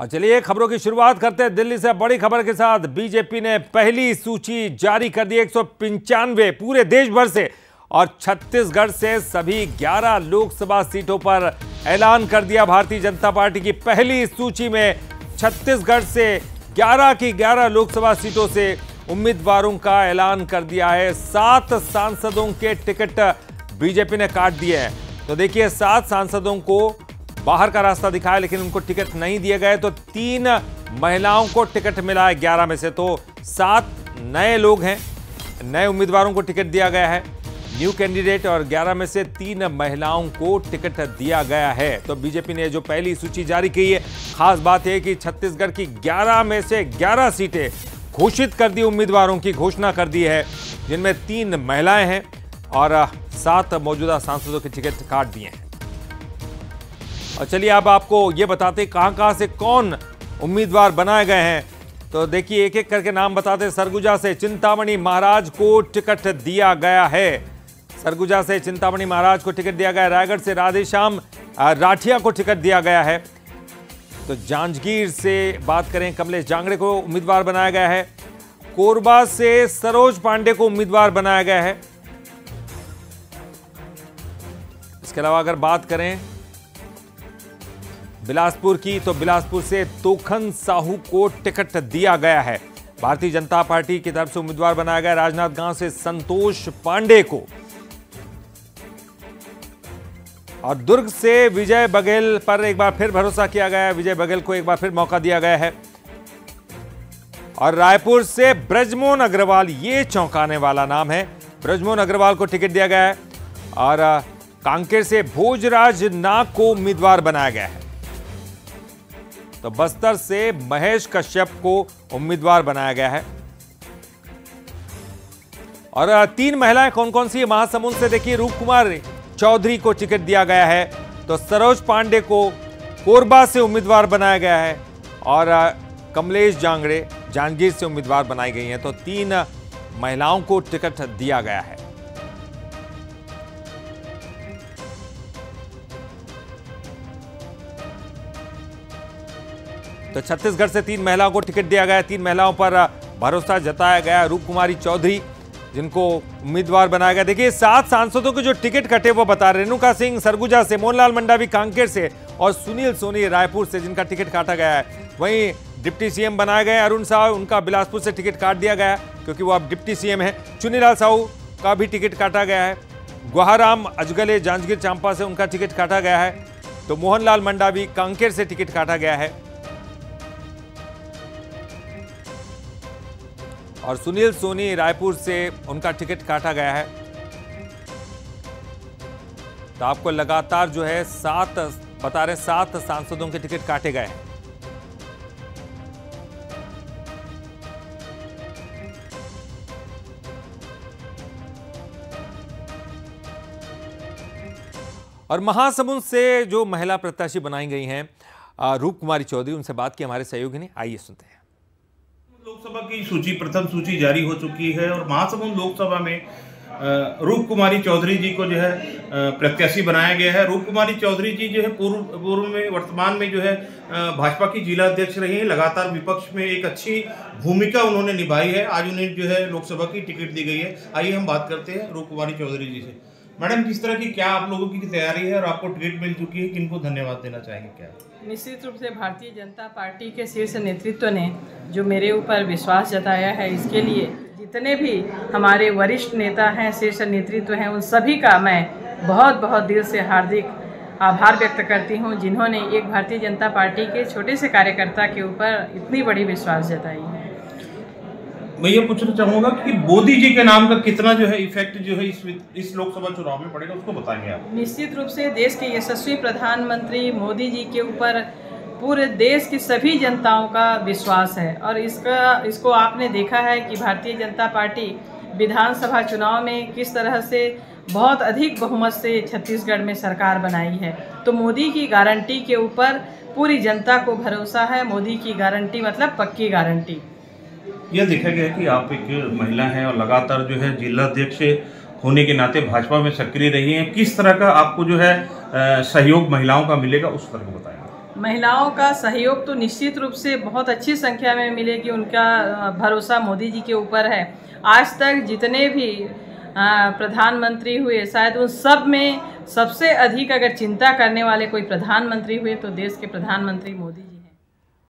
और चलिए खबरों की शुरुआत करते हैं दिल्ली से बड़ी खबर के साथ। बीजेपी ने पहली सूची जारी कर दी 195 पूरे देश भर से और छत्तीसगढ़ से सभी 11 लोकसभा सीटों पर ऐलान कर दिया। भारतीय जनता पार्टी की पहली सूची में छत्तीसगढ़ से 11 की 11 लोकसभा सीटों से उम्मीदवारों का ऐलान कर दिया है। 7 सांसदों के टिकट बीजेपी ने काट दिए हैं। तो देखिए 7 सांसदों को बाहर का रास्ता दिखाया लेकिन उनको टिकट नहीं दिए गए, तो 3 महिलाओं को टिकट मिला है 11 में से। तो 7 नए लोग हैं, नए उम्मीदवारों को टिकट दिया गया है, न्यू कैंडिडेट, और 11 में से 3 महिलाओं को टिकट दिया गया है। तो बीजेपी ने जो पहली सूची जारी की है, खास बात यह कि छत्तीसगढ़ की 11 में से 11 सीटें घोषित कर दी, उम्मीदवारों की घोषणा कर दी है, जिनमें 3 महिलाएं हैं और 7 मौजूदा सांसदों के टिकट काट दिए हैं। और चलिए अब आपको ये बताते कहां से कौन उम्मीदवार बनाए गए हैं। तो देखिए एक एक करके नाम बताते। सरगुजा से चिंतामणि महाराज को टिकट दिया गया है, सरगुजा से चिंतामणि महाराज को टिकट दिया गया। रायगढ़ से राधेश्याम राठिया को टिकट दिया गया है। तो जांजगीर से बात करें, कमलेश जांगड़े को उम्मीदवार बनाया गया है। कोरबा से सरोज पांडे को उम्मीदवार बनाया गया है। इसके अलावा अगर बात करें बिलासपुर की, तो बिलासपुर से तोखन साहू को टिकट दिया गया है, भारतीय जनता पार्टी की तरफ से उम्मीदवार बनाया गया। राजनांदगांव से संतोष पांडे को, और दुर्ग से विजय बघेल पर एक बार फिर भरोसा किया गया है, विजय बघेल को एक बार फिर मौका दिया गया है। और रायपुर से ब्रजमोहन अग्रवाल, ये चौंकाने वाला नाम है, ब्रजमोहन अग्रवाल को टिकट दिया गया है। और कांकेर से भोजराज नाग को उम्मीदवार बनाया गया है। तो बस्तर से महेश कश्यप को उम्मीदवार बनाया गया है। और 3 महिलाएं कौन कौन सी है, महासमुंद से देखिए रूप कुमारी चौधरी को टिकट दिया गया है। तो सरोज पांडे को कोरबा से उम्मीदवार बनाया गया है और कमलेश जांगड़े जांजगीर से उम्मीदवार बनाई गई हैं। तो 3 महिलाओं को टिकट दिया गया है। तो छत्तीसगढ़ से 3 महिलाओं को टिकट दिया गया है, 3 महिलाओं पर भरोसा जताया गया। रूप कुमारी चौधरी जिनको उम्मीदवार बनाया गया। देखिए 7 सांसदों के जो टिकट कटे वो बता रहे, रेणुका सिंह सरगुजा से, मोहनलाल मंडावी कांकेर से, और सुनील सोनी रायपुर से जिनका टिकट काटा गया है। वहीं डिप्टी सीएम बनाए गए अरुण साह, उनका बिलासपुर से टिकट काट दिया गया क्योंकि वो अब डिप्टी सीएम है। चुनीलाल साहू का भी टिकट काटा गया है। गुहाराम अजगले जांजगीर चांपा से, उनका टिकट काटा गया है। तो मोहनलाल मंडावी कांकेर से टिकट काटा गया है। और सुनील सोनी रायपुर से, उनका टिकट काटा गया है। तो आपको लगातार जो है 7 बता रहे, 7 सांसदों के टिकट काटे गए हैं। और महासमुंद से जो महिला प्रत्याशी बनाई गई हैं रूप कुमारी चौधरी, उनसे बात की हमारे सहयोगी ने, आइए सुनते हैं। लोकसभा की सूची, प्रथम सूची जारी हो चुकी है और महासमुंद लोकसभा में रूप कुमारी चौधरी जी को जो है प्रत्याशी बनाया गया है। रूप कुमारी चौधरी जी जो है पूर्व में, वर्तमान में जो है भाजपा की जिला अध्यक्ष रही हैं। लगातार विपक्ष में एक अच्छी भूमिका उन्होंने निभाई है। आज उन्हें जो है लोकसभा की टिकट दी गई है। आइए हम बात करते हैं रूप कुमारी चौधरी जी से। मैडम, किस तरह की क्या आप लोगों की तैयारी है और आपको टिकट मिल चुकी है, किनको धन्यवाद देना चाहेंगे? क्या निश्चित रूप से भारतीय जनता पार्टी के शीर्ष नेतृत्व ने जो मेरे ऊपर विश्वास जताया है, इसके लिए जितने भी हमारे वरिष्ठ नेता हैं, शीर्ष नेतृत्व हैं, उन सभी का मैं बहुत बहुत दिल से हार्दिक आभार व्यक्त करती हूँ, जिन्होंने एक भारतीय जनता पार्टी के छोटे से कार्यकर्ता के ऊपर इतनी बड़ी विश्वास जताई है। मैं ये पूछना चाहूँगा कि मोदी जी के नाम का कितना जो है इफेक्ट जो है इस लोकसभा चुनाव में पड़ेगा, उसको बताएंगे आप? निश्चित रूप से देश के यशस्वी प्रधानमंत्री मोदी जी के ऊपर पूरे देश की सभी जनताओं का विश्वास है और इसको आपने देखा है कि भारतीय जनता पार्टी विधानसभा चुनाव में किस तरह से बहुत अधिक बहुमत से छत्तीसगढ़ में सरकार बनाई है। तो मोदी की गारंटी के ऊपर पूरी जनता को भरोसा है। मोदी की गारंटी मतलब पक्की गारंटी। यह देखा गया कि आप एक महिला हैं और लगातार जो है जिला अध्यक्ष होने के नाते भाजपा में सक्रिय रही हैं। किस तरह का आपको जो है सहयोग महिलाओं का मिलेगा, उस तरह को बताएं। महिलाओं का सहयोग तो निश्चित रूप से बहुत अच्छी संख्या में मिलेगी, उनका भरोसा मोदी जी के ऊपर है। आज तक जितने भी प्रधानमंत्री हुए, शायद उन सब में सबसे अधिक अगर चिंता करने वाले कोई प्रधानमंत्री हुए तो देश के प्रधानमंत्री मोदी जी।